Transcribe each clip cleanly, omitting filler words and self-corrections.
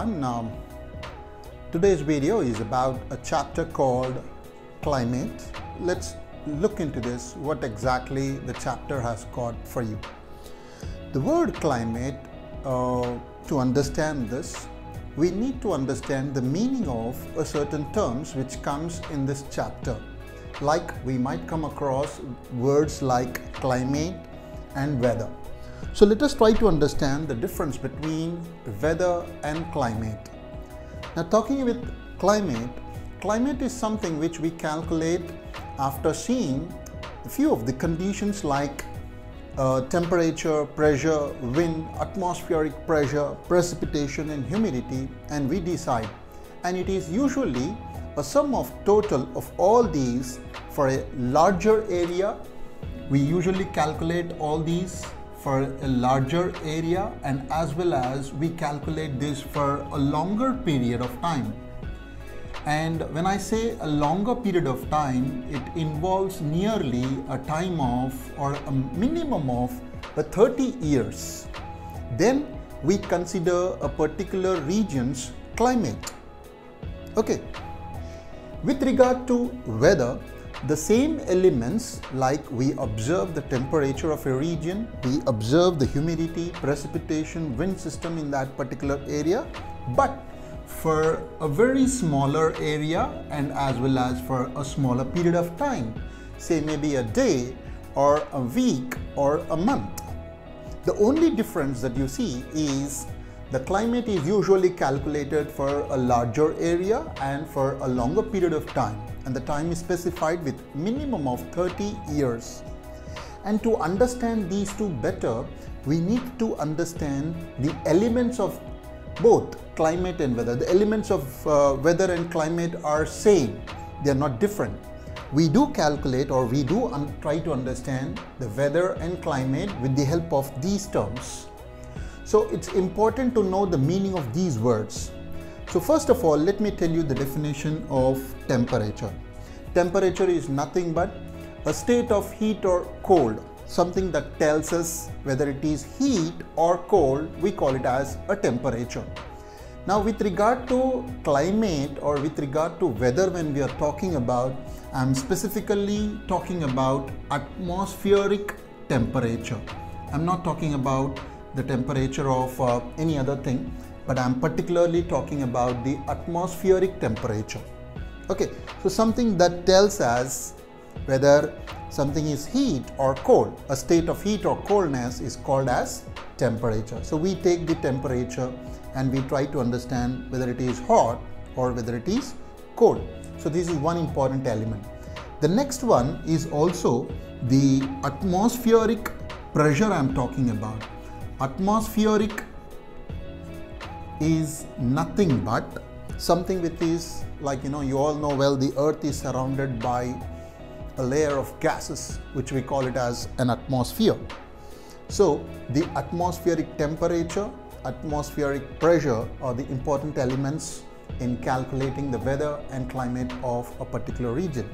everyone. Today's video is about a chapter called Climate. Let's look into this, what exactly the chapter has got for you. The word climate, to understand this, we need to understand the meaning of a certain terms which comes in this chapter. Like we might come across words like climate and weather. So let us try to understand the difference between weather and climate. Now talking with climate, climate is something which we calculate after seeing a few of the conditions like temperature, pressure, wind, atmospheric pressure, precipitation and humidity, and we decide. And it is usually a sum of total of all these for a larger area. We usually calculate all these for a larger area, and as well as we calculate this for a longer period of time. And when I say a longer period of time, it involves nearly a time of, or a minimum of, 30 years. Then we consider a particular region's climate. Okay. With regard to weather, the same elements, like we observe the temperature of a region, we observe the humidity, precipitation, wind system in that particular area, but for a very smaller area and as well as for a smaller period of time, say maybe a day or a week or a month. The only difference that you see is the climate is usually calculated for a larger area and for a longer period of time. And the time is specified with minimum of 30 years. And to understand these two better, we need to understand the elements of both climate and weather. The elements of weather and climate are same. They are not different. We do calculate, or we do try to understand the weather and climate with the help of these terms. So it's important to know the meaning of these words. So first of all, let me tell you the definition of temperature. Temperature is nothing but a state of heat or cold, something that tells us whether it is heat or cold, we call it as a temperature. Now with regard to climate, or with regard to weather, when we are talking about, I'm specifically talking about atmospheric temperature. I'm not talking about the temperature of any other thing, but I'm particularly talking about the atmospheric temperature. Okay, so something that tells us whether something is heat or cold, a state of heat or coldness is called as temperature. So we take the temperature and we try to understand whether it is hot or whether it is cold. So this is one important element. The next one is also the atmospheric pressure I'm talking about. Atmospheric is nothing but something which is, like, you know, you all know well, the earth is surrounded by a layer of gases, which we call it as an atmosphere. So the atmospheric temperature, atmospheric pressure are the important elements in calculating the weather and climate of a particular region.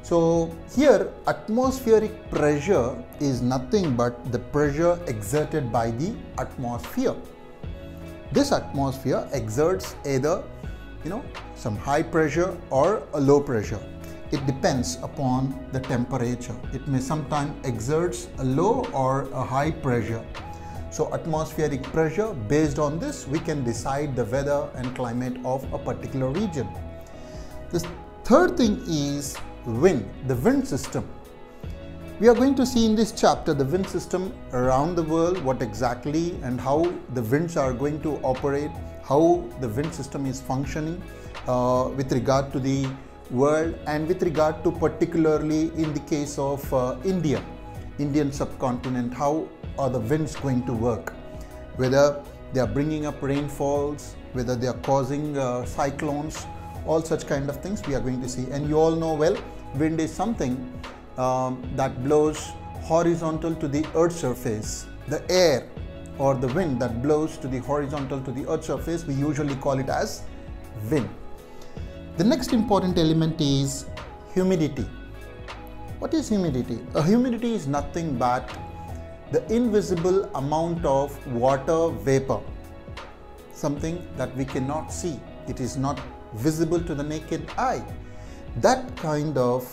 So here atmospheric pressure is nothing but the pressure exerted by the atmosphere. This atmosphere exerts either, you know, some high pressure or a low pressure. It depends upon the temperature. It may sometimes exerts a low or a high pressure. So atmospheric pressure, based on this, we can decide the weather and climate of a particular region. The third thing is wind, the wind system. We are going to see in this chapter the wind system around the world, what exactly and how the winds are going to operate, how the wind system is functioning with regard to the world, and with regard to particularly in the case of India, Indian subcontinent, how are the winds going to work, whether they are bringing up rainfalls, whether they are causing cyclones, all such kind of things we are going to see. And you all know well, wind is something that blows horizontal to the earth surface. The air or the wind that blows to the horizontal to the earth surface, we usually call it as wind. The next important element is humidity. What is humidity? Humidity is nothing but the invisible amount of water vapor, something that we cannot see. It is not visible to the naked eye. That kind of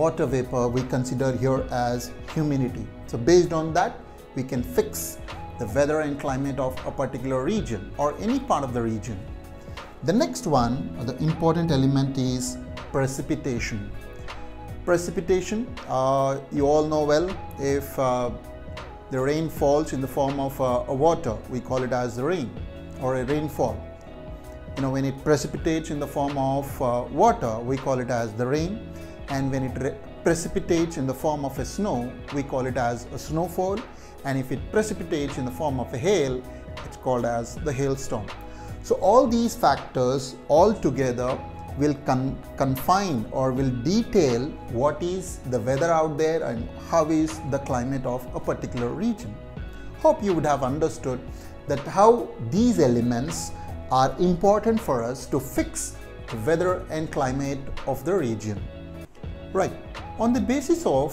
water vapor we consider here as humidity. So based on that, we can fix the weather and climate of a particular region or any part of the region. The next one, the important element, is precipitation. Precipitation, you all know well, if the rain falls in the form of a water, we call it as rain or a rainfall. You know, when it precipitates in the form of water, we call it as the rain, and when it precipitates in the form of a snow, we call it as a snowfall, and if it precipitates in the form of a hail, it's called as the hailstorm. So all these factors all together will confine or will detail what is the weather out there and how is the climate of a particular region. Hope you would have understood that how these elements are important for us to fix the weather and climate of the region. Right, on the basis of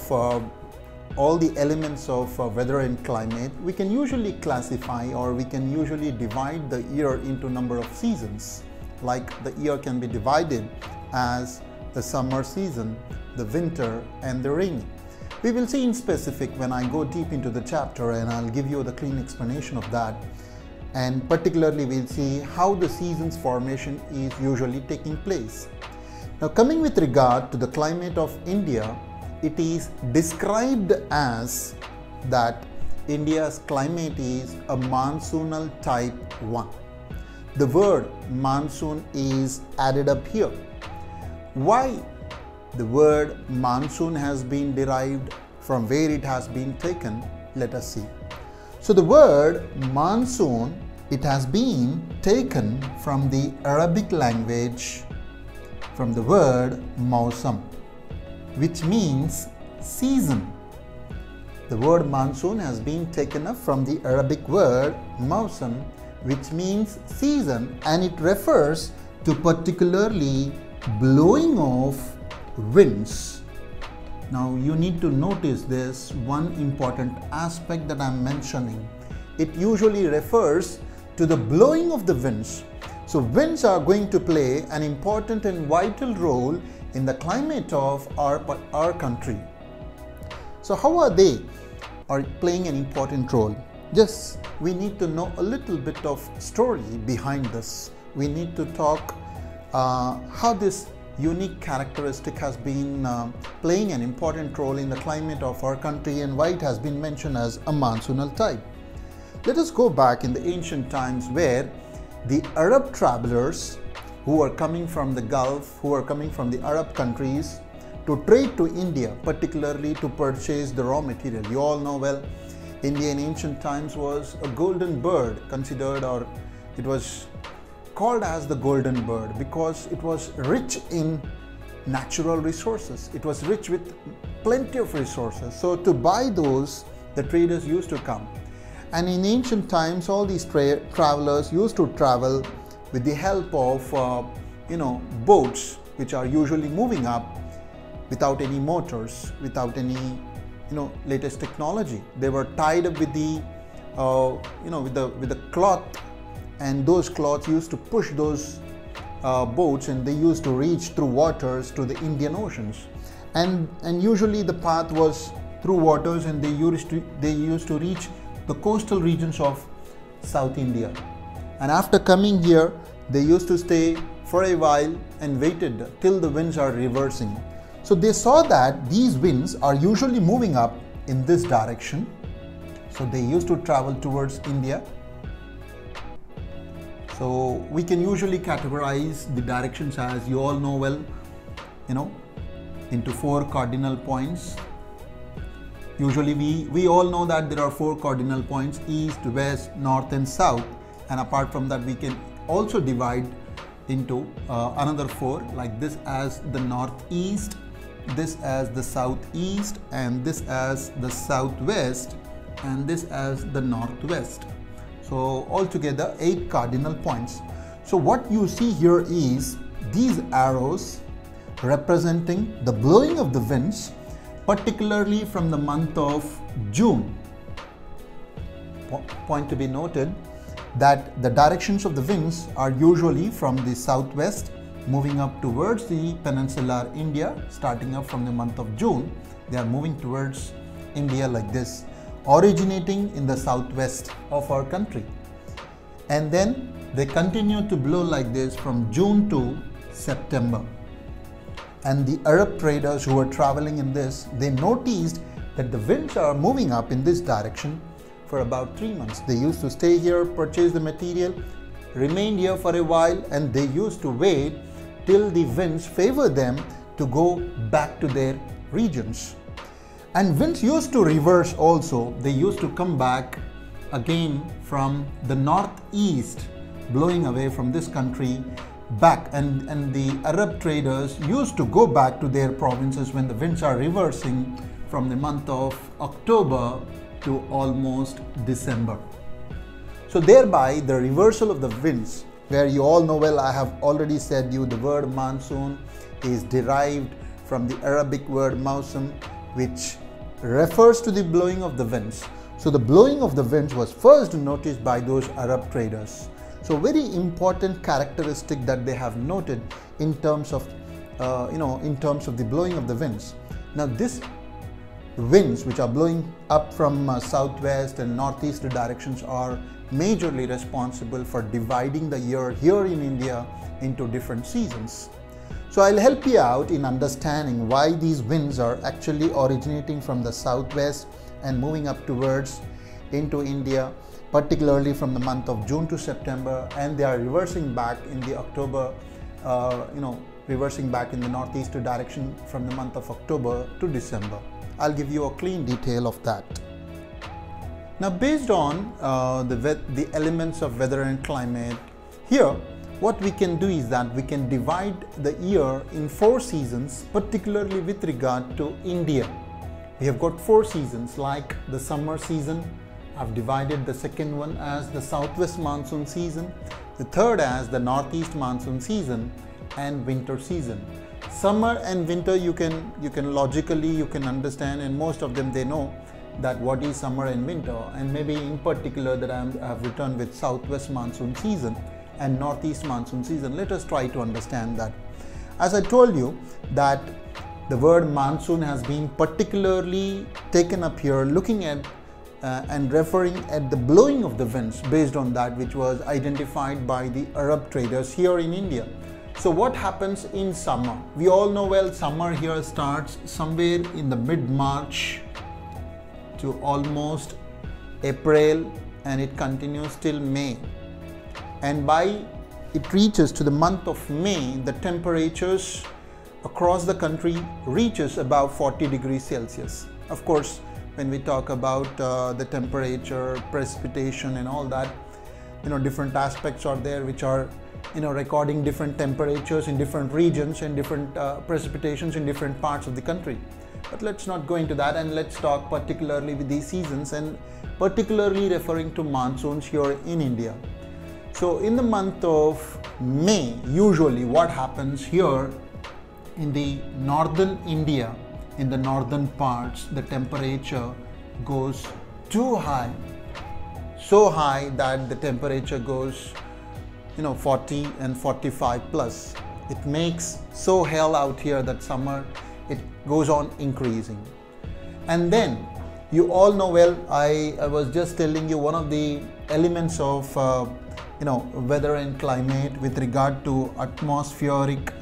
all the elements of weather and climate, we can usually classify or we can usually divide the year into number of seasons. Like the year can be divided as the summer season, the winter and the rainy. We will see in specific when I go deep into the chapter, and I'll give you the clean explanation of that, and particularly we'll see how the seasons formation is usually taking place. Now coming with regard to the climate of India, it is described as that India's climate is a monsoonal type 1. The word monsoon is added up here. Why the word monsoon has been derived, from where it has been taken, let us see. So the word monsoon, it has been taken from the Arabic language, from the word mausam, which means season. The word monsoon has been taken up from the Arabic word mausam, which means season, and it refers to particularly blowing of winds. Now you need to notice this one important aspect that I'm mentioning. It usually refers to the blowing of the winds. So winds are going to play an important and vital role in the climate of our country. So how are they playing an important role? Yes, we need to know a little bit of story behind this. We need to talk how this unique characteristic has been playing an important role in the climate of our country and why it has been mentioned as a monsoonal type. Let us go back in the ancient times where the Arab travelers who were coming from the Gulf, who were coming from the Arab countries to trade to India, particularly to purchase the raw material. You all know well, India in ancient times was a golden bird, considered, or it was called as the golden bird, because it was rich in natural resources. It was rich with plenty of resources. So to buy those, the traders used to come. And in ancient times, all these travelers used to travel with the help of, boats, which are usually moving up without any motors, without any latest technology. They were tied up with the with the cloth, and those cloths used to push those boats, and they used to reach through waters to the Indian oceans, and usually the path was through waters, and they used to reach the coastal regions of South India. And after coming here, they used to stay for a while and waited till the winds are reversing. So they saw that these winds are usually moving up in this direction. So they used to travel towards India. So we can usually categorize the directions, as you all know well, into four cardinal points. Usually we all know that there are four cardinal points: east, west, north and south. And apart from that, we can also divide into another four, like this as the northeast, this as the southeast, and this as the southwest, and this as the northwest. So altogether 8 cardinal points. So what you see here is these arrows representing the blowing of the winds, particularly from the month of June. Point to be noted, that the directions of the winds are usually from the southwest, moving up towards the peninsular India, starting up from the month of June. They are moving towards India like this, originating in the southwest of our country. And then they continue to blow like this from June to September. And the Arab traders who were traveling in this, they noticed that the winds are moving up in this direction for about 3 months. They used to stay here, purchase the material, remained here for a while, and they used to wait till the winds favor them to go back to their regions. And winds used to reverse also. They used to come back again from the northeast, blowing away from this country back, and the Arab traders used to go back to their provinces when the winds are reversing from the month of October to almost December. So thereby the reversal of the winds, where you all know well, I have already said you the word monsoon is derived from the Arabic word mawsum, which refers to the blowing of the winds. So the blowing of the winds was first noticed by those Arab traders. So very important characteristic that they have noted in terms of the blowing of the winds. Now this winds which are blowing up from southwest and northeast directions are majorly responsible for dividing the year here in India into different seasons. So I'll help you out in understanding why these winds are actually originating from the southwest and moving up towards into India, particularly from the month of June to September, and they are reversing back in the October, reversing back in the northeast direction from the month of October to December. I'll give you a clean detail of that. Now, based on the elements of weather and climate, here what we can do is that we can divide the year in 4 seasons, particularly with regard to India. We have got 4 seasons, like the summer season. I've divided the second one as the southwest monsoon season, the third as the northeast monsoon season, and winter season. Summer and winter you can logically understand, and most of them they know that what is summer and winter, and maybe in particular that I have returned with southwest monsoon season and northeast monsoon season. Let us try to understand that. As I told you that the word monsoon has been particularly taken up here, looking at and referring at the blowing of the winds based on that which was identified by the Arab traders here in India. So what happens in summer? We all know well, summer here starts somewhere in the mid-March to almost April, and it continues till May. And by it reaches to the month of May, the temperatures across the country reaches about 40 degrees Celsius. Of course, when we talk about the temperature, precipitation and all that, different aspects are there which are recording different temperatures in different regions and different precipitations in different parts of the country. But let's not go into that, and let's talk particularly with these seasons and particularly referring to monsoons here in India. So in the month of May, usually what happens here in the northern India, in the northern parts, the temperature goes too high, so high that the temperature goes 40 and 45 plus. It makes so hell out here that summer it goes on increasing. And then you all know well, I was just telling you one of the elements of weather and climate with regard to atmospheric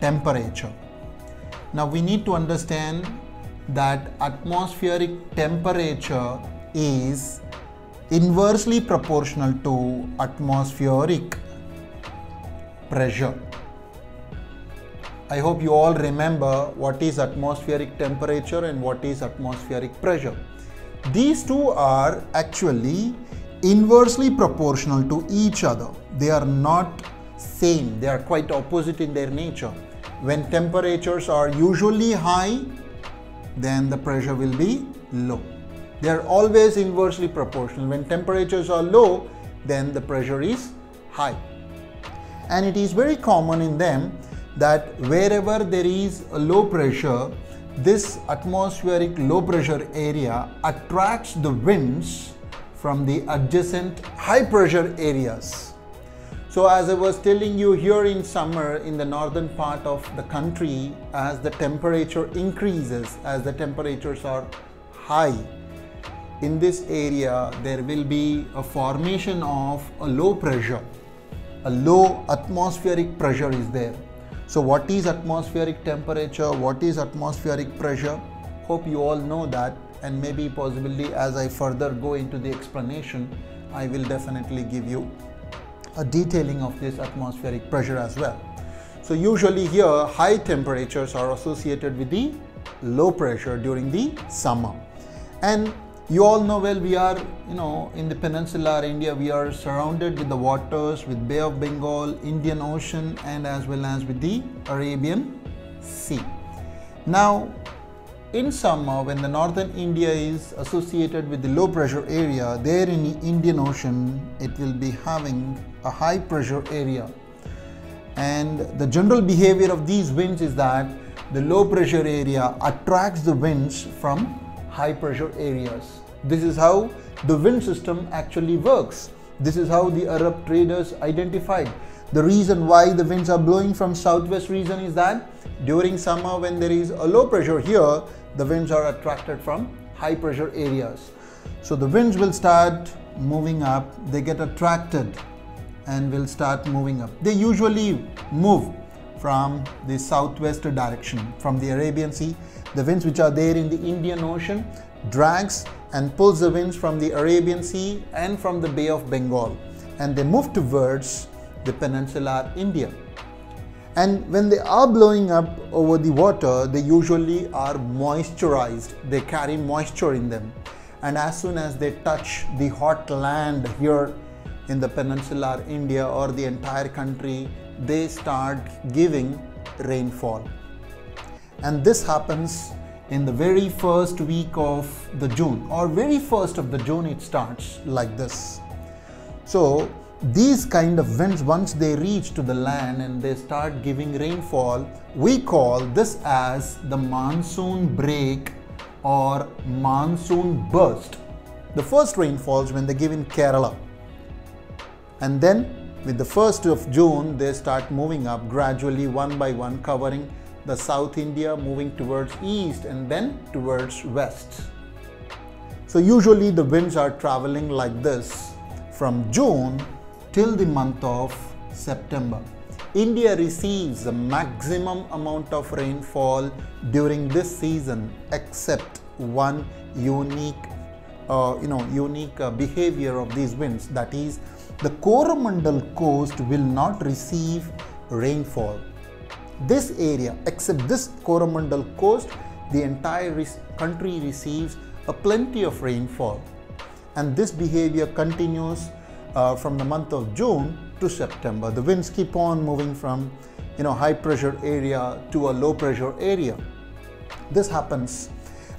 temperature. Now we need to understand that atmospheric temperature is inversely proportional to atmospheric pressure. I hope you all remember what is atmospheric temperature and what is atmospheric pressure. These two are actually inversely proportional to each other. They are not same, they are quite opposite in their nature. When temperatures are usually high, then the pressure will be low. They are always inversely proportional. When temperatures are low, then the pressure is high. And it is very common in them that wherever there is a low pressure, this atmospheric low pressure area attracts the winds from the adjacent high pressure areas. So as I was telling you, here in summer in the northern part of the country, as the temperature increases, as the temperatures are high, in this area there will be a formation of a low pressure, a low atmospheric pressure is there. So what is atmospheric temperature? What is atmospheric pressure? Hope you all know that, and maybe possibly as I further go into the explanation, I will definitely give you a detailing of this atmospheric pressure as well. So usually here high temperatures are associated with the low pressure during the summer. And you all know well, we are, you know, in the peninsular India, we are surrounded with the waters, with Bay of Bengal, Indian Ocean, and as well as with the Arabian Sea. Now in summer, when the northern India is associated with the low pressure area, there in the Indian Ocean it will be having a high pressure area, and the general behavior of these winds is that the low pressure area attracts the winds from high pressure areas. This is how the wind system actually works. This is how the Arab traders identified. The reason why the winds are blowing from southwest region is that during summer when there is a low pressure here, the winds are attracted from high pressure areas. So the winds will start moving up, they get attracted and will start moving up. They usually move from the southwest direction, from the Arabian Sea. The winds which are there in the Indian Ocean drags and pulls the winds from the Arabian Sea and from the Bay of Bengal, and they move towards the peninsular India. And when they are blowing up over the water, they usually are moisturized, they carry moisture in them, and as soon as they touch the hot land here in the peninsular India or the entire country, they start giving rainfall. And this happens in the very first week of the June, or very first of the June it starts like this. So these kind of winds, once they reach to the land and they start giving rainfall, we call this as the monsoon break or monsoon burst. The first rainfalls when they give in Kerala, and then with the 1st of June they start moving up gradually, one by one, covering the South India, moving towards east and then towards west. So usually the winds are traveling like this from June till the month of September. India receives the maximum amount of rainfall during this season, except one unique, behavior of these winds. That is, the Coromandel coast will not receive rainfall. This area, except this Coromandel coast, the entire country receives a plenty of rainfall. And this behavior continues from the month of June to September. The winds keep on moving from high pressure area to a low pressure area. This happens,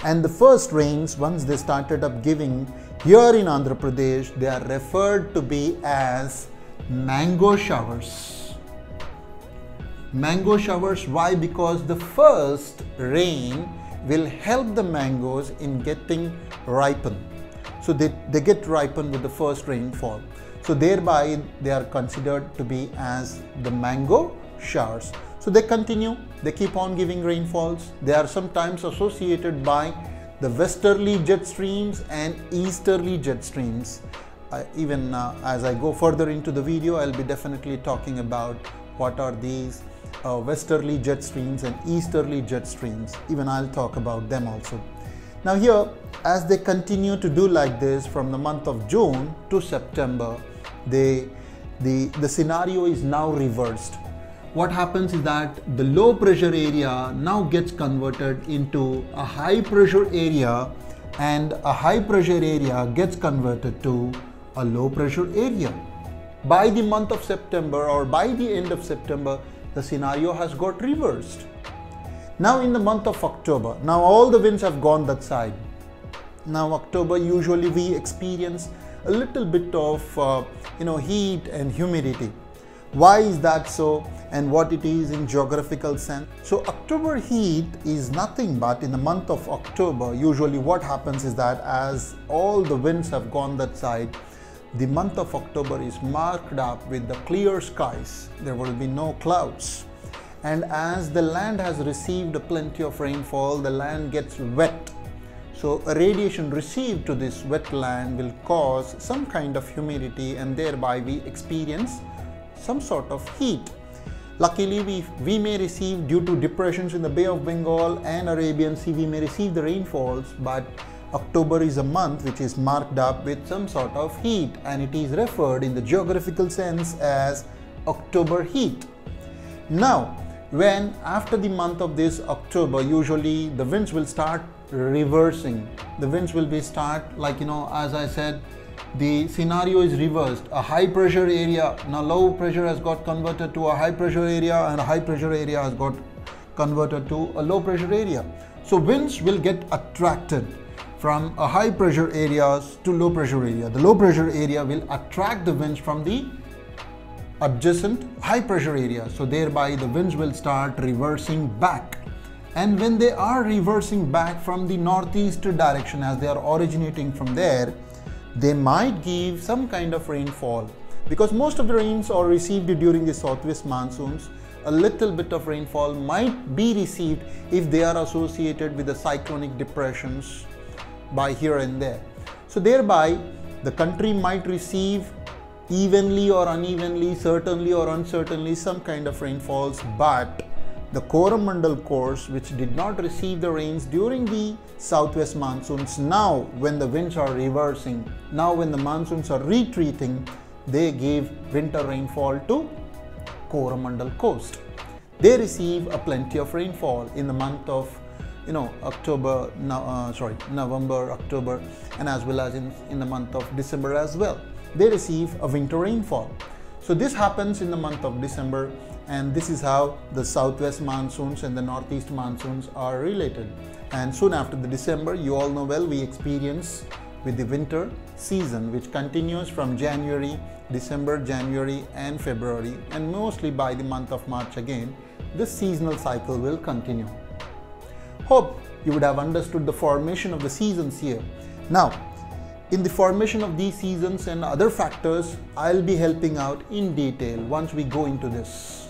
and the first rains, once they started up giving here in Andhra Pradesh, they are referred to be as mango showers. Mango showers, why? Because the first rain will help the mangoes in getting ripened. So they get ripened with the first rainfall. So thereby they are considered to be as the mango showers. So they continue, they keep on giving rainfalls. They are sometimes associated by the westerly jet streams and easterly jet streams. As I go further into the video, I'll be definitely talking about what are these westerly jet streams and easterly jet streams. Even I'll talk about them also. Now here, as they continue to do like this from the month of June to September, the scenario is now reversed. What happens is that the low pressure area now gets converted into a high pressure area, and a high pressure area gets converted to a low pressure area. By the month of September, or by the end of September, the scenario has got reversed. Now in the month of October, now all the winds have gone that side. Now October, usually we experience a little bit of heat and humidity. Why is that so, and what it is in geographical sense? So October heat is nothing but in the month of October, usually what happens is that as all the winds have gone that side, the month of October is marked up with the clear skies. There will be no clouds. And as the land has received plenty of rainfall, the land gets wet. So radiation received to this wet land will cause some kind of humidity, and thereby we experience some sort of heat. Luckily, we may receive, due to depressions in the Bay of Bengal and Arabian Sea, we may receive the rainfalls, but October is a month which is marked up with some sort of heat, and it is referred in the geographical sense as October heat. Now, when after the month of this October, usually the winds will start reversing. The winds will be start, like, you know, as I said, the scenario is reversed. A high pressure area, now low pressure has got converted to a high pressure area, and a high pressure area has got converted to a low pressure area. So winds will get attracted from a high pressure areas to low pressure area. The low pressure area will attract the winds from the adjacent high pressure area. So thereby the winds will start reversing back. And when they are reversing back from the northeast direction, as they are originating from there, they might give some kind of rainfall, because most of the rains are received during the southwest monsoons. A little bit of rainfall might be received if they are associated with the cyclonic depressions by here and there. So thereby the country might receive evenly or unevenly, certainly or uncertainly, some kind of rainfalls, but the Coromandel course, which did not receive the rains during the southwest monsoons, now when the winds are reversing, now when the monsoons are retreating, they give winter rainfall to Coromandel coast. They receive a plenty of rainfall in the month of, you know, November, October, and as well as in the month of December as well. They receive a winter rainfall. So this happens in the month of December, and this is how the southwest monsoons and the northeast monsoons are related. And soon after the December, you all know well, we experience with the winter season, which continues from January, December, January and February, and mostly by the month of March again, this seasonal cycle will continue. Hope you would have understood the formation of the seasons here. Now, in the formation of these seasons and other factors, I'll be helping out in detail once we go into this.